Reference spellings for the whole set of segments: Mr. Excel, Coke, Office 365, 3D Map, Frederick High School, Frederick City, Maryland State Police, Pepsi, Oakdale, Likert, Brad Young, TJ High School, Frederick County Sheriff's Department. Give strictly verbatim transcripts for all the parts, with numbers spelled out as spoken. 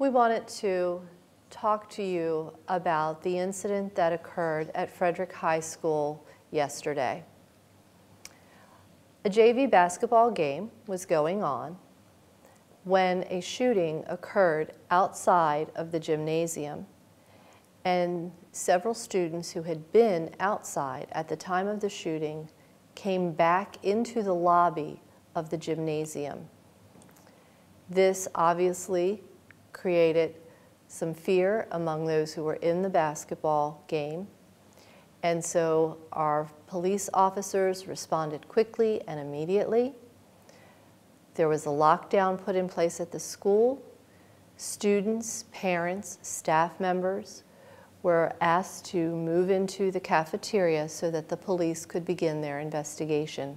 We wanted to talk to you about the incident that occurred at Frederick High School yesterday. A J V basketball game was going on when a shooting occurred outside of the gymnasium, and several students who had been outside at the time of the shooting came back into the lobby of the gymnasium. This obviously created some fear among those who were in the basketball game. And so our police officers responded quickly and immediately. There was a lockdown put in place at the school. Students, parents, staff members were asked to move into the cafeteria so that the police could begin their investigation.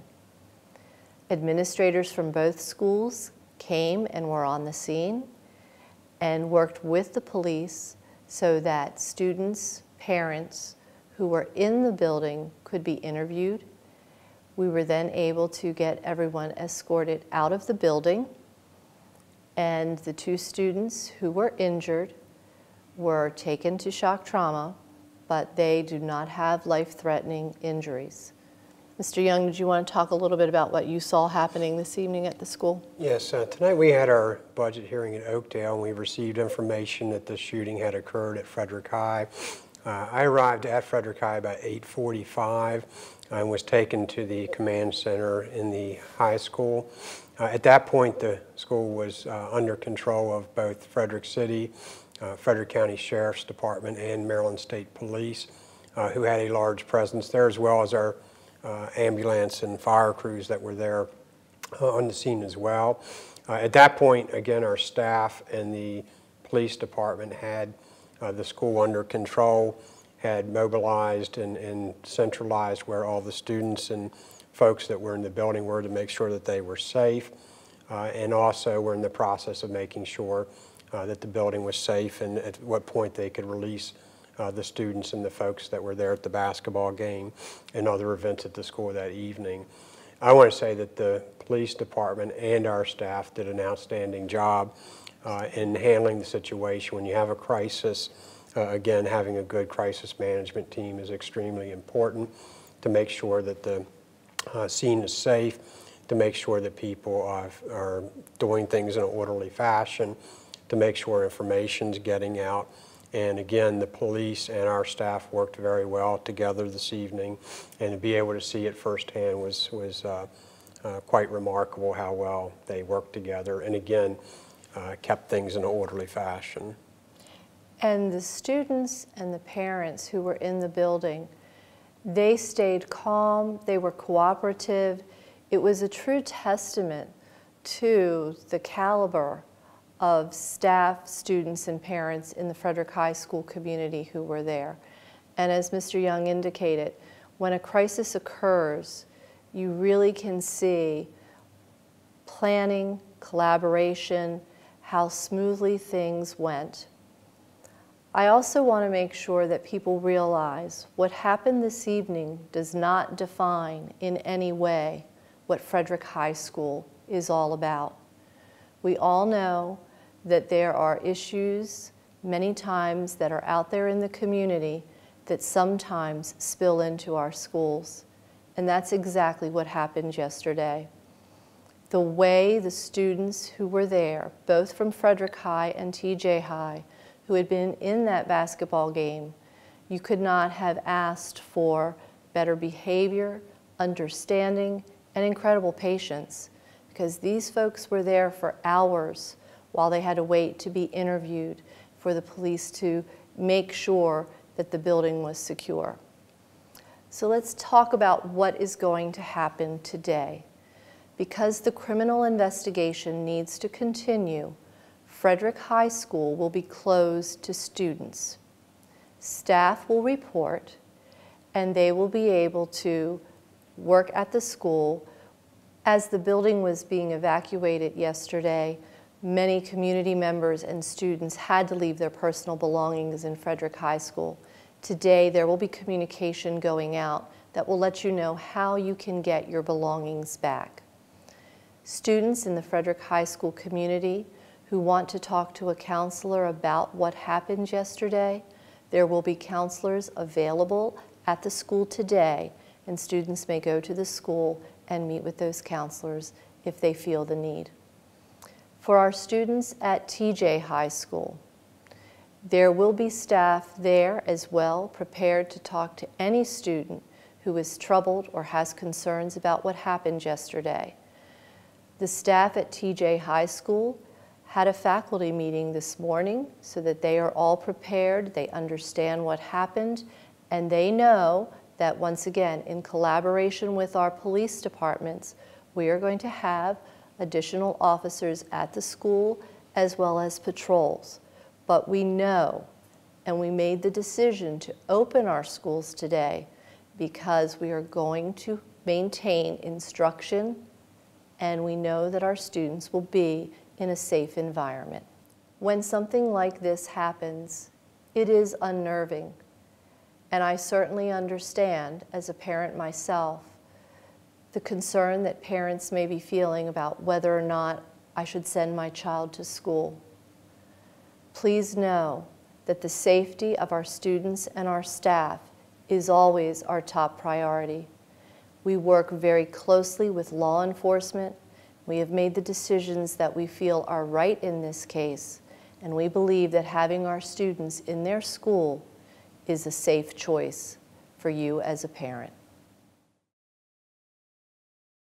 Administrators from both schools came and were on the scene and worked with the police so that students, parents who were in the building could be interviewed. We were then able to get everyone escorted out of the building, and the two students who were injured were taken to shock trauma, but they do not have life-threatening injuries. Mister Young, did you want to talk a little bit about what you saw happening this evening at the school? Yes, uh, tonight we had our budget hearing at Oakdale, and we received information that the shooting had occurred at Frederick High. Uh, I arrived at Frederick High about eight forty-five and was taken to the command center in the high school. Uh, at that point, the school was uh, under control of both Frederick City, uh, Frederick County Sheriff's Department, and Maryland State Police, uh, who had a large presence there, as well as our Uh, ambulance and fire crews that were there uh, on the scene as well. Uh, at that point, again, our staff and the police department had uh, the school under control, had mobilized and, and centralized where all the students and folks that were in the building were to make sure that they were safe, uh, and also were in the process of making sure uh, that the building was safe and at what point they could release Uh, the students and the folks that were there at the basketball game and other events at the school that evening. I want to say that the police department and our staff did an outstanding job uh, in handling the situation. When you have a crisis, uh, again, having a good crisis management team is extremely important to make sure that the uh, scene is safe, to make sure that people are, are doing things in an orderly fashion, to make sure information's getting out. And again, the police and our staff worked very well together this evening, and to be able to see it firsthand was, was uh, uh, quite remarkable how well they worked together, and again, uh, kept things in an orderly fashion. And the students and the parents who were in the building, they stayed calm, they were cooperative. It was a true testament to the caliber of staff, students, and parents in the Frederick High School community who were there. And as Mister Young indicated, when a crisis occurs, you really can see planning, collaboration, how smoothly things went. I also want to make sure that people realize what happened this evening does not define in any way what Frederick High School is all about. We all know that there are issues many times that are out there in the community that sometimes spill into our schools. And that's exactly what happened yesterday. The way the students who were there, both from Frederick High and T J High, who had been in that basketball game, you could not have asked for better behavior, understanding, and incredible patience, because these folks were there for hours while they had to wait to be interviewed for the police to make sure that the building was secure. So let's talk about what is going to happen today. Because the criminal investigation needs to continue, Frederick High School will be closed to students. Staff will report, and they will be able to work at the school. As the building was being evacuated yesterday, many community members and students had to leave their personal belongings in Frederick High School. Today, there will be communication going out that will let you know how you can get your belongings back. Students in the Frederick High School community who want to talk to a counselor about what happened yesterday, there will be counselors available at the school today, and students may go to the school and meet with those counselors if they feel the need. For our students at T J High School, there will be staff there as well, prepared to talk to any student who is troubled or has concerns about what happened yesterday. The staff at T J High School had a faculty meeting this morning so that they are all prepared, they understand what happened, and they know that once again, in collaboration with our police departments, we are going to have additional officers at the school as well as patrols. But we know, and we made the decision to open our schools today because we are going to maintain instruction, and we know that our students will be in a safe environment. When something like this happens, it is unnerving. And I certainly understand, as a parent myself, the concern that parents may be feeling about whether or not I should send my child to school. Please know that the safety of our students and our staff is always our top priority. We work very closely with law enforcement. We have made the decisions that we feel are right in this case, and we believe that having our students in their school is a safe choice for you as a parent.